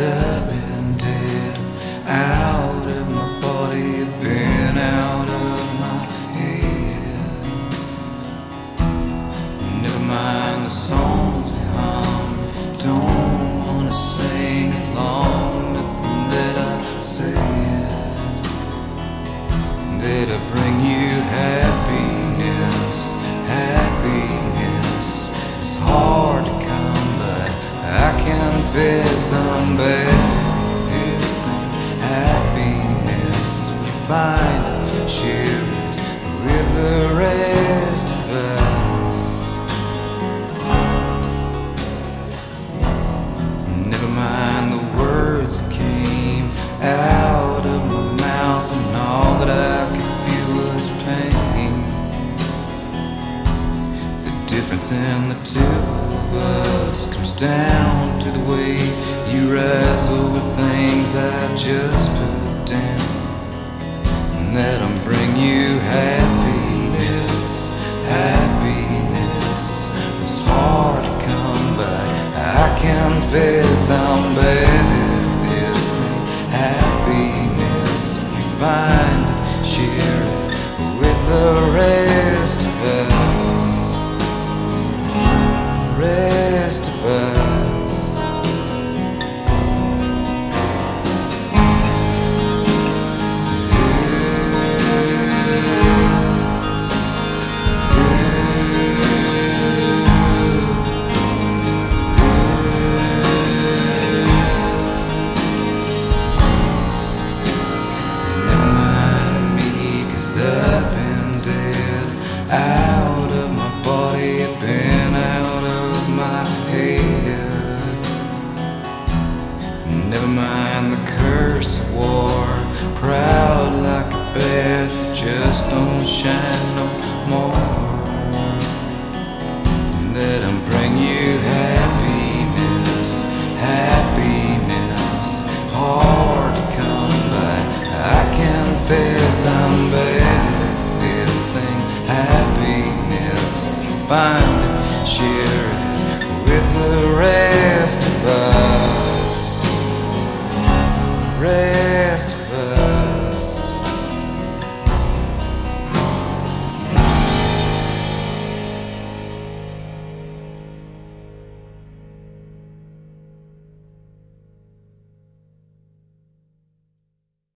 up and dead, out of my body, been out of my head. Never mind the songs they hum, don't wanna sing along. Nothing that I said that'll bring you happiness. Happiness is hard to come by. I can feel some best happiness we find it, share it with the rest of us. Never mind the words that came out of my mouth, and all that I could feel was pain. The difference in the two of us comes down to the way you rise over things I just put down, and that'll bring you happiness. Happiness is hard to come by. I confess I'm better this thing. Happiness, we find it, share it with the rest of us. Rest of us. Proud like a badge that just don't shine no more, and that'll bring you happiness. Happiness hard to come by. I confess I'm bad at this thing. Happiness, you find it, share it with the rest of us. Rest of us.